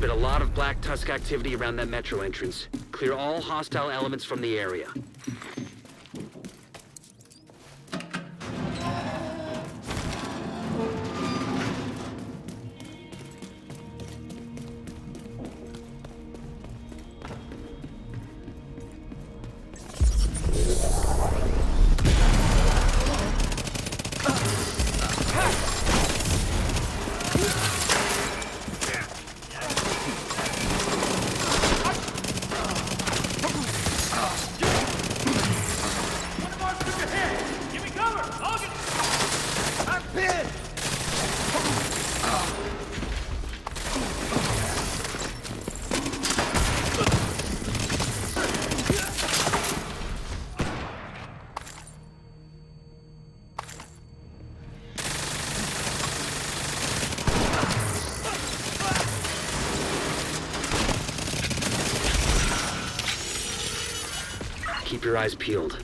been a lot of Black Tusk activity around that metro entrance. Clear all hostile elements from the area. Keep your eyes peeled.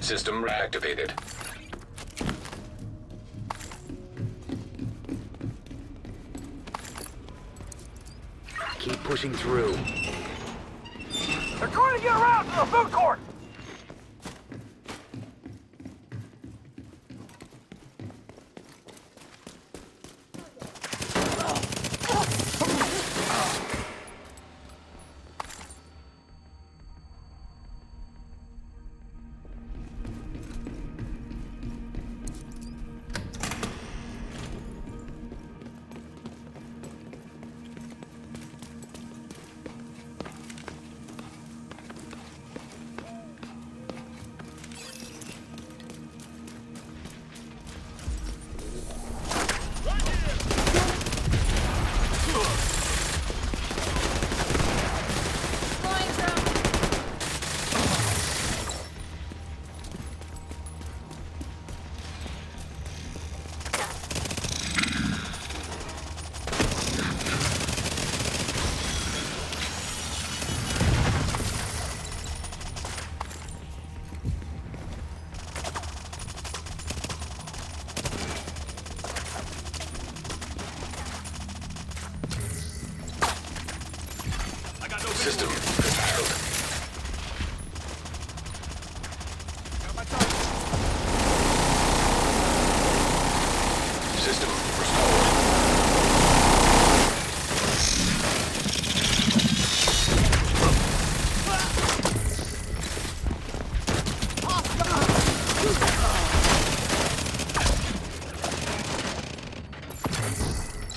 System reactivated. Keep pushing through. They're trying to get around to the food court!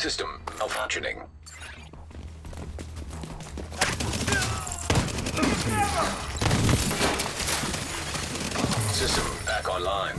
System malfunctioning. System back online.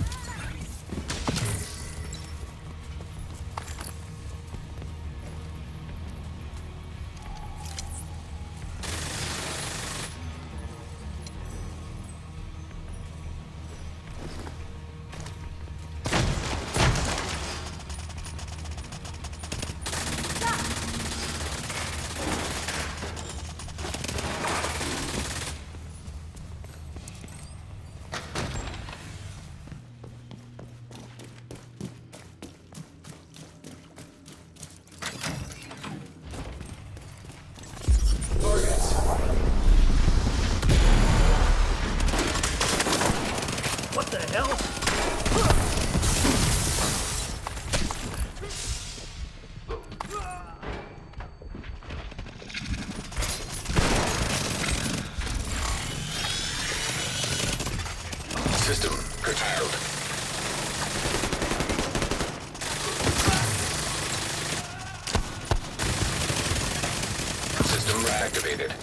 activated. I'll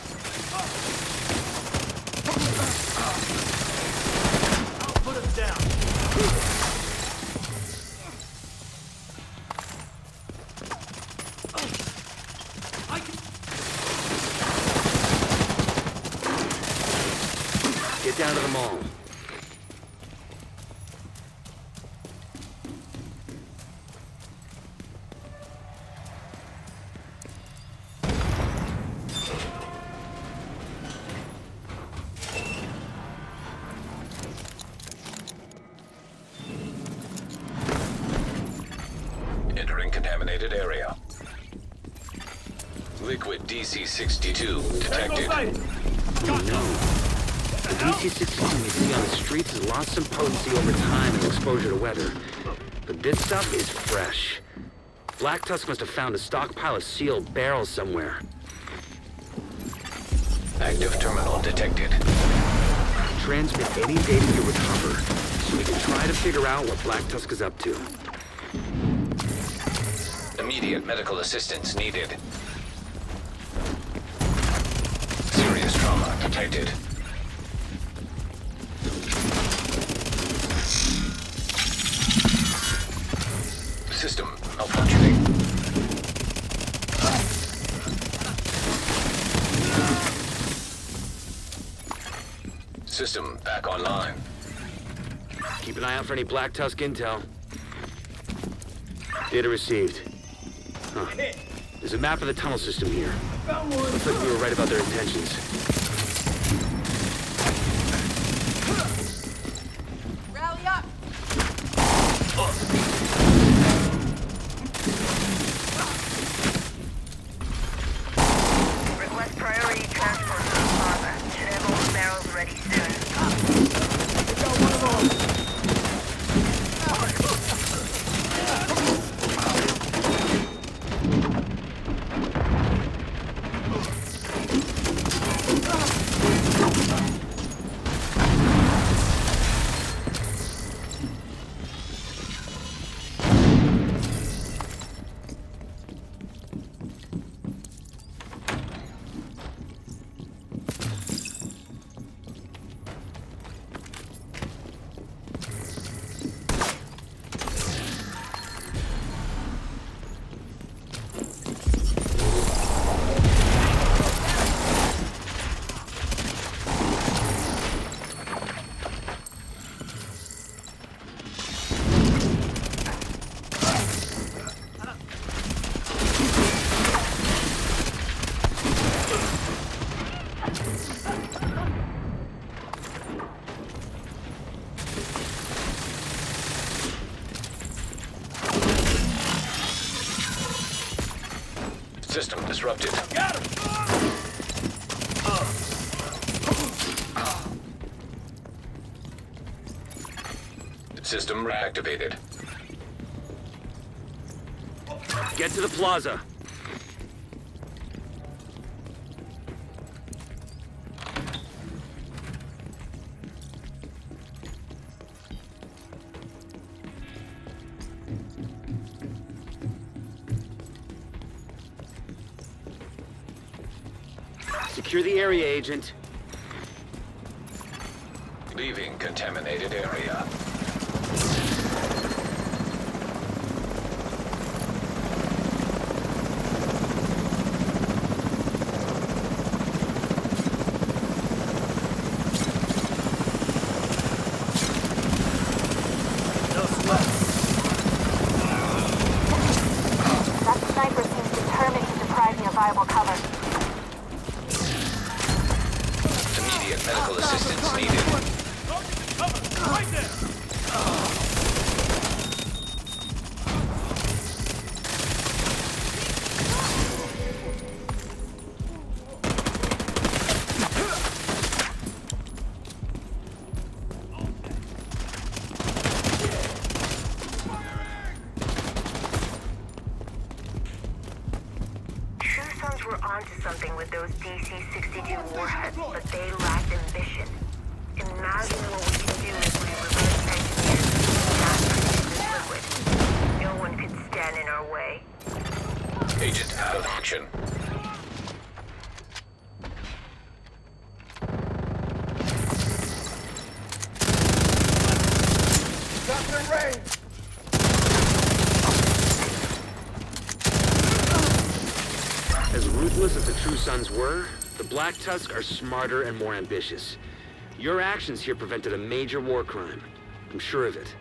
put him down. I can... Get down to the mall. Area. Liquid DC-62 detected. Oh no. The DC-62 we see on the streets has lost some potency over time and exposure to weather. But this stuff is fresh. Black Tusk must have found a stockpile of sealed barrels somewhere. Active terminal detected. Transmit any data you recover so we can try to figure out what Black Tusk is up to. Immediate medical assistance needed. Serious trauma detected. System malfunctioning. System back online. Keep an eye out for any Black Tusk intel. Data received. Huh. There's a map of the tunnel system here. Looks like we were right about their intentions. Rally up! Request priority transport to the plaza. Should have all the barrels ready soon. We got one of them. System disrupted. Got him! System reactivated. Get to the plaza. Secure the area, Agent. Leaving contaminated area. That sniper seems determined to deprive me of viable cover. Medical assistance needed. Cover! Right there! Shersones were onto something with those DC-62 warheads, but they lacked ambition. Imagine what we can do if we reverse engineer this liquid. No one could stand in our way. Agent out of action. Got the range. As ruthless as the True Sons were, the Black Tusk are smarter and more ambitious. Your actions here prevented a major war crime. I'm sure of it.